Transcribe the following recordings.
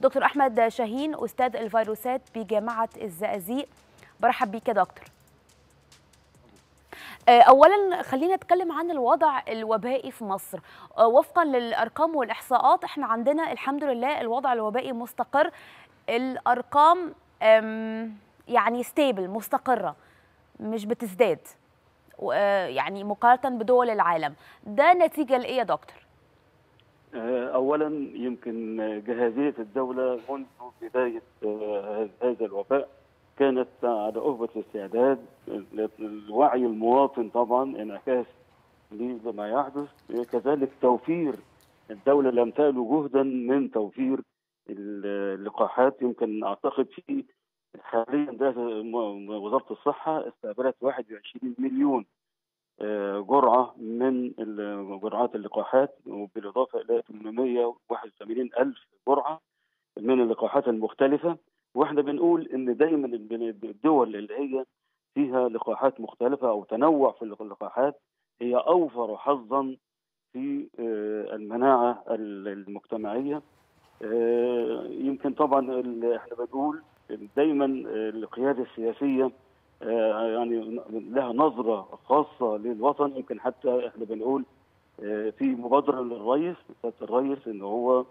دكتور أحمد شاهين أستاذ الفيروسات بجامعة الزقازيق، برحب بيك يا دكتور. أولا خلينا نتكلم عن الوضع الوبائي في مصر. وفقا للأرقام والإحصاءات احنا عندنا الحمد لله الوضع الوبائي مستقر، الأرقام يعني ستيبل، مستقرة مش بتزداد يعني مقارنة بدول العالم. ده نتيجة لإيه يا دكتور؟ أولا يمكن جاهزية الدولة منذ بداية هذا الوباء كانت على أهبة الاستعداد. الوعي المواطن طبعا انعكاس لما يحدث، كذلك توفير الدولة لم تألو جهدا من توفير اللقاحات. يمكن أعتقد في حاليا ده وزارة الصحة استقبلت 21 مليون جرعة من جرعات اللقاحات، وبالإضافة إلى 881 ألف جرعة من اللقاحات المختلفة. وإحنا بنقول إن دايما الدول اللي هي فيها لقاحات مختلفة أو تنوع في اللقاحات هي أوفر حظا في المناعة المجتمعية. يمكن طبعا إحنا بنقول دايما القيادة السياسية يعني لها نظرة خاصة للوطن. يمكن حتى احنا بنقول في مبادرة للرئيس ان هو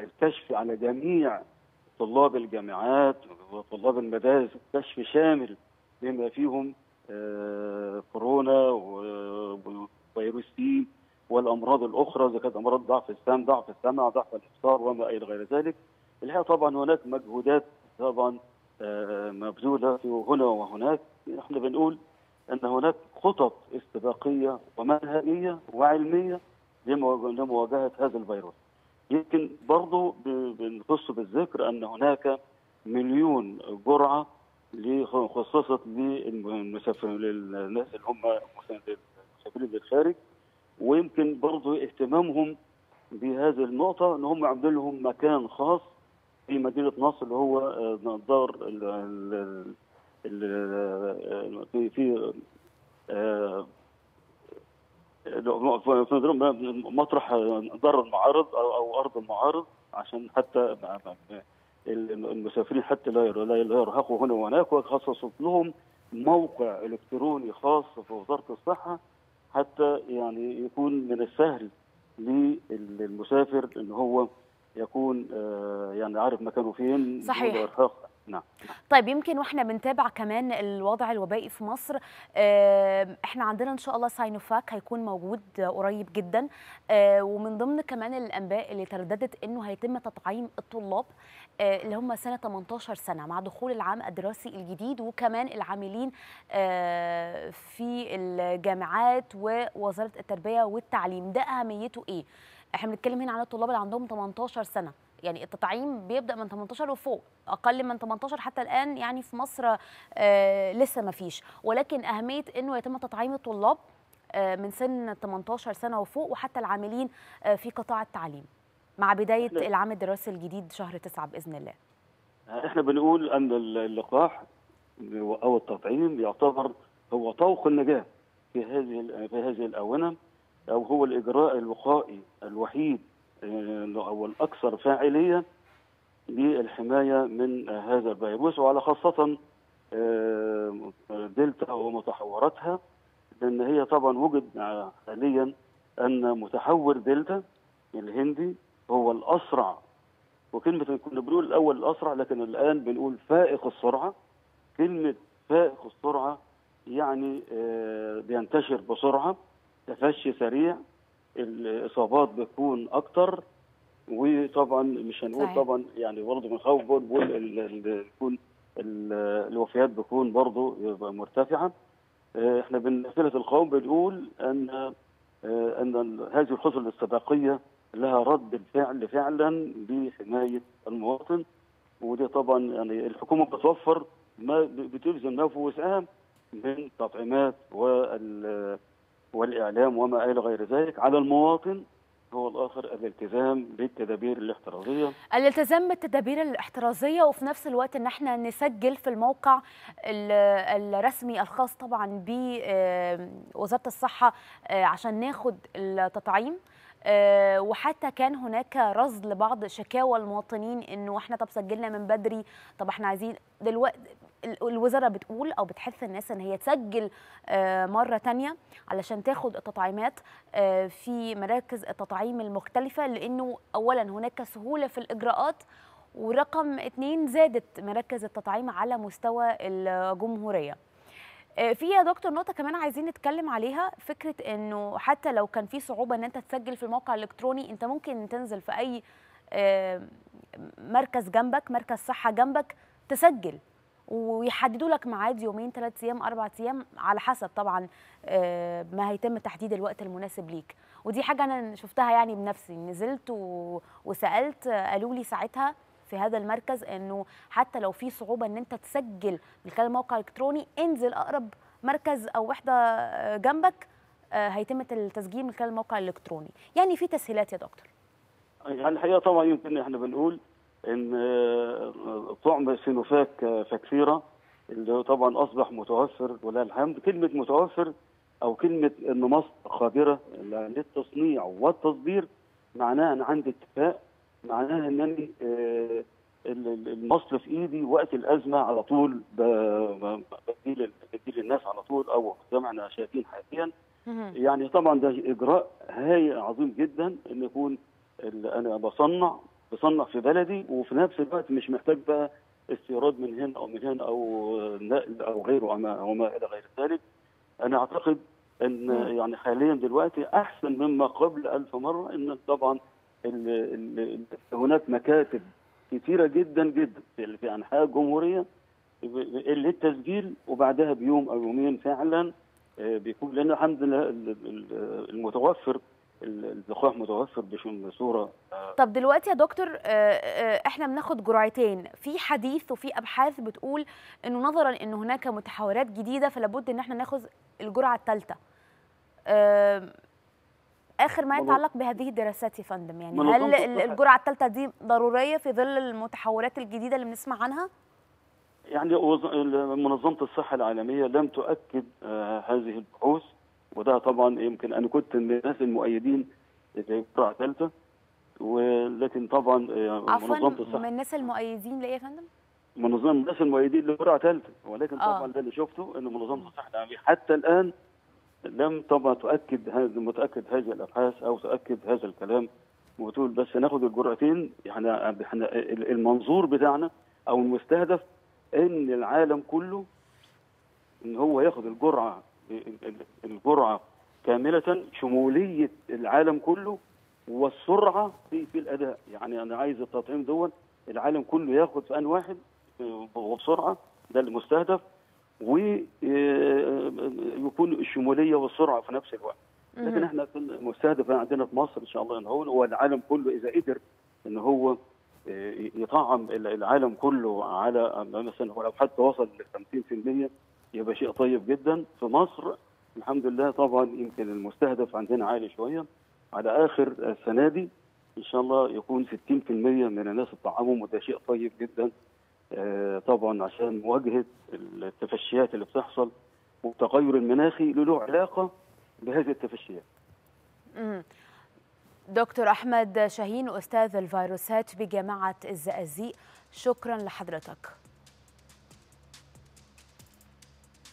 الكشف على جميع طلاب الجامعات وطلاب المدارس، كشف شامل بما فيهم كورونا وفيروس سي والامراض الاخرى اذا كانت امراض ضعف السمع، ضعف الابصار وما الى غير ذلك. الحقيقة طبعا هناك مجهودات طبعا مبذولة هنا وهناك. احنا بنقول ان هناك خطط استباقية ومنهجية وعلمية لمواجهة هذا الفيروس. يمكن برضه بنخص بالذكر ان هناك مليون جرعة خصصت للمسافرين، للناس اللي هم مسافرين للخارج، ويمكن برضه اهتمامهم بهذه النقطة ان هم عاملين لهم مكان خاص في مدينة نصر اللي هو دار في مطرح دار المعارض او ارض المعارض، عشان حتى المسافرين حتى لا يرهقوا هنا وهناك. وخصصت لهم موقع الكتروني خاص في وزارة الصحة حتى يعني يكون من السهل للمسافر ان هو يكون يعني عارف مكانه فين. صحيح. نعم. طيب يمكن واحنا بنتابع كمان الوضع الوبائي في مصر، احنا عندنا ان شاء الله ساينوفاك هيكون موجود قريب جدا، ومن ضمن كمان الانباء اللي ترددت انه هيتم تطعيم الطلاب اللي هم سنه 18 سنه مع دخول العام الدراسي الجديد، وكمان العاملين في الجامعات ووزاره التربيه والتعليم. ده اهميته ايه؟ احنا بنتكلم هنا عن الطلاب اللي عندهم 18 سنه، يعني التطعيم بيبدا من 18 وفوق، اقل من 18 حتى الان يعني في مصر لسه ما فيش، ولكن اهميه انه يتم تطعيم الطلاب من سن 18 سنه وفوق، وحتى العاملين في قطاع التعليم مع بدايه العام الدراسي الجديد شهر 9 باذن الله. احنا بنقول ان اللقاح او التطعيم يعتبر هو طوق النجاه في هذه الاونه، او هو الاجراء الوقائي الوحيد او الاكثر فاعليه للحمايه من هذا الفيروس، وعلى خاصه دلتا ومتحوراتها، لان هي طبعا وجد حاليا ان متحور دلتا الهندي هو الاسرع، وكلمه كنا بنقول الاول الاسرع لكن الان بنقول فائق السرعه. كلمه فائق السرعه يعني بينتشر بسرعه، تفشي سريع، الاصابات بتكون اكتر، وطبعا مش هنقول طبعا يعني برضه بنخوف، بيكون الوفيات بتكون برضه مرتفعه. احنا بنمثله القوم بنقول ان هذه الخطوه الاستباقيه لها رد فعل فعلا لحمايه المواطن، ودي طبعا يعني الحكومه بتوفر ما بتبذل ما في وسعها من تطعيمات والإعلام وما إلى غير ذلك. على المواطن هو الآخر الالتزام بالتدابير الاحترازية، الالتزام بالتدابير الاحترازية، وفي نفس الوقت إن احنا نسجل في الموقع الرسمي الخاص طبعا بوزارة الصحة عشان ناخد التطعيم. وحتى كان هناك رصد لبعض شكاوى المواطنين انه احنا طب سجلنا من بدري، طب احنا عايزين دلوقتي. الوزارة بتقول أو بتحث الناس إن هي تسجل مرة تانية علشان تاخد التطعيمات في مراكز التطعيم المختلفة، لأنه أولا هناك سهولة في الإجراءات، ورقم 2 زادت مراكز التطعيم على مستوى الجمهورية. في يا دكتور نقطة كمان عايزين نتكلم عليها، فكرة إنه حتى لو كان في صعوبة إن أنت تسجل في الموقع الإلكتروني، أنت ممكن تنزل في أي مركز جنبك، مركز صحة جنبك، تسجل ويحددوا لك ميعاد يومين 3 ايام 4 ايام على حسب طبعا ما هيتم تحديد الوقت المناسب ليك. ودي حاجه انا شفتها يعني بنفسي، نزلت وسالت، قالوا لي ساعتها في هذا المركز انه حتى لو في صعوبه ان انت تسجل من خلال موقع الكتروني، انزل اقرب مركز او وحده جنبك هيتم التسجيل من خلال الموقع الالكتروني. يعني في تسهيلات يا دكتور. يعني الحقيقه طبعا يمكن احنا بنقول ان طعم ساينوفاك فاكسيرا اللي طبعا اصبح متوفر ولله الحمد. كلمه متوفر او كلمه ان مصر قادره للتصنيع والتصدير معناها ان عندي اتفاق، معناها انني المصل في ايدي وقت الازمه على طول بديل الناس على طول، او جمعنا شاكين حاليا. يعني طبعا ده اجراء هايل عظيم جدا ان يكون انا بصنع في بلدي، وفي نفس الوقت مش محتاج بقى استيراد من هنا او من هنا او نقل او غيره وما الى غير ذلك. انا اعتقد ان يعني حاليا دلوقتي احسن مما قبل 1000 مره، ان طبعا هناك مكاتب كثيره جدا جدا في انحاء الجمهوريه للتسجيل، وبعدها بيوم او يومين فعلا بيكون، لان الحمد لله المتوفر اللقاح متوفر بصوره. طب دلوقتي يا دكتور احنا بناخد جرعتين، في حديث وفي ابحاث بتقول انه نظرا ان هناك متحورات جديده فلابد ان احنا ناخذ الجرعه الثالثه. اخر ما يتعلق بهذه الدراسات يا فندم، يعني هل الجرعه الثالثه دي ضروريه في ظل المتحورات الجديده اللي بنسمع عنها؟ يعني منظمه الصحه العالميه لم تؤكد هذه البحوث، وده طبعا يمكن انا كنت من الناس المؤيدين للجرعه الثالثه، ولكن طبعا منظمه الصحه من الناس المؤيدين ليه يا فندم؟ منظمه الناس المؤيدين لجرعه ثالثه، ولكن طبعا ده اللي شفته ان منظمه الصحه العالميه حتى الان لم طبعا تؤكد هذه الابحاث او تؤكد هذا الكلام، وتقول بس ناخد الجرعتين. احنا المنظور بتاعنا او المستهدف ان العالم كله ان هو ياخد الجرعة كاملة شمولية العالم كله، والسرعة في الأداء. يعني أنا عايز التطعيم دول العالم كله ياخد في آن واحد وبسرعة، ده المستهدف، ويكون الشمولية والسرعة في نفس الوقت. لكن احنا المستهدف عندنا في مصر إن شاء الله إن هو العالم كله إذا قدر إن هو يطعم العالم كله على مثلا ولو حتى وصل ل 50% يبقى شيء طيب جدا. في مصر الحمد لله طبعا يمكن المستهدف عندنا عالي شويه، على اخر السنه دي ان شاء الله يكون 60% من الناس اتطعموا، وده شيء طيب جدا طبعا عشان مواجهه التفشيات اللي بتحصل والتغير المناخي اللي له علاقه بهذه التفشيات. دكتور احمد شاهين استاذ الفيروسات بجامعه الزقازيق، شكرا لحضرتك.